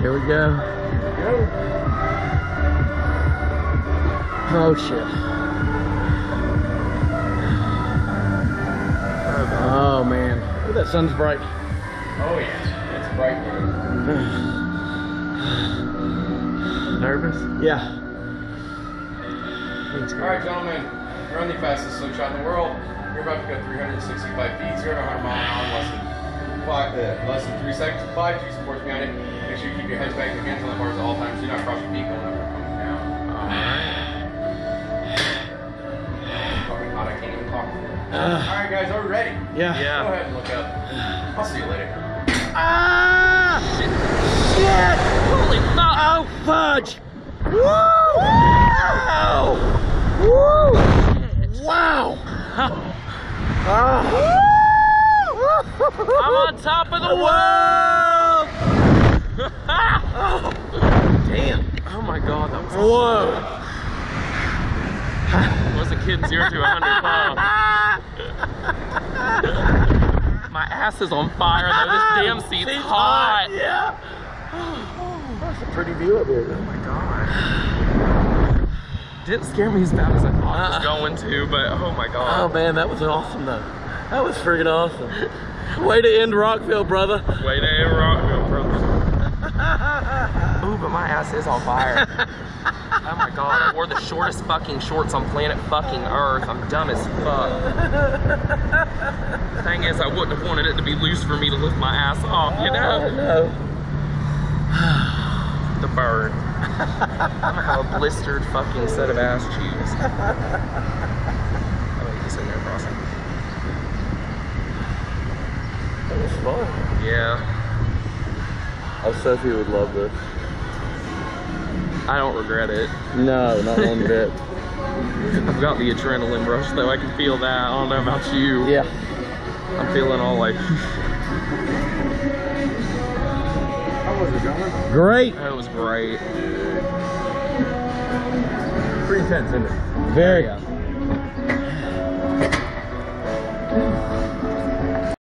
Here we go. Oh shit. Oh man, oh, that sun's bright. Oh yes, it's bright. Nervous? Yeah. Alright gentlemen, we're on the fastest slow shot in the world. You're about to go 365 feet, 0 to 100 mile an hour in less than 3 seconds. 5G supports behind it. Make sure you keep your heads back and hands on the bars at all times. Do not cross your feet going up or coming down. Fucking hot, I can't even talk. Alright guys, are we ready? Yeah. Go ahead and look up. I'll see you later. Ah! Shit! Shit! Holy fuck! Oh fudge! Woo! Wow! Woo! Wow! I'm on top of the world! Oh. Damn! Oh my god, that was whoa! It was a kid 0 to 100 pounds. My ass is on fire though. This damn seat's hot. Yeah. Oh, that's a pretty view up here. Oh my god. Didn't scare me as bad as I thought it was going to, but oh my god. Oh man, that was awesome though. That was freaking awesome. Way to end Rockville, brother. Way to end Rockville, brother. Ooh, but my ass is on fire. Oh my god, I wore the shortest fucking shorts on planet fucking Earth. I'm dumb as fuck. The thing is, I wouldn't have wanted it to be loose for me to lift my ass off, you know? No. The bird. I'm gonna have a blistered fucking set of ass cheeks. Oh, you can sit there crossing. That was fun. Yeah. Oh, Sophie would love this. I don't regret it. No, not one bit. I've got the adrenaline rush though, I can feel that. I don't know about you. Yeah. I'm feeling all like... How was it going? Great! That was great. Pretty intense, isn't it? Very. Yeah.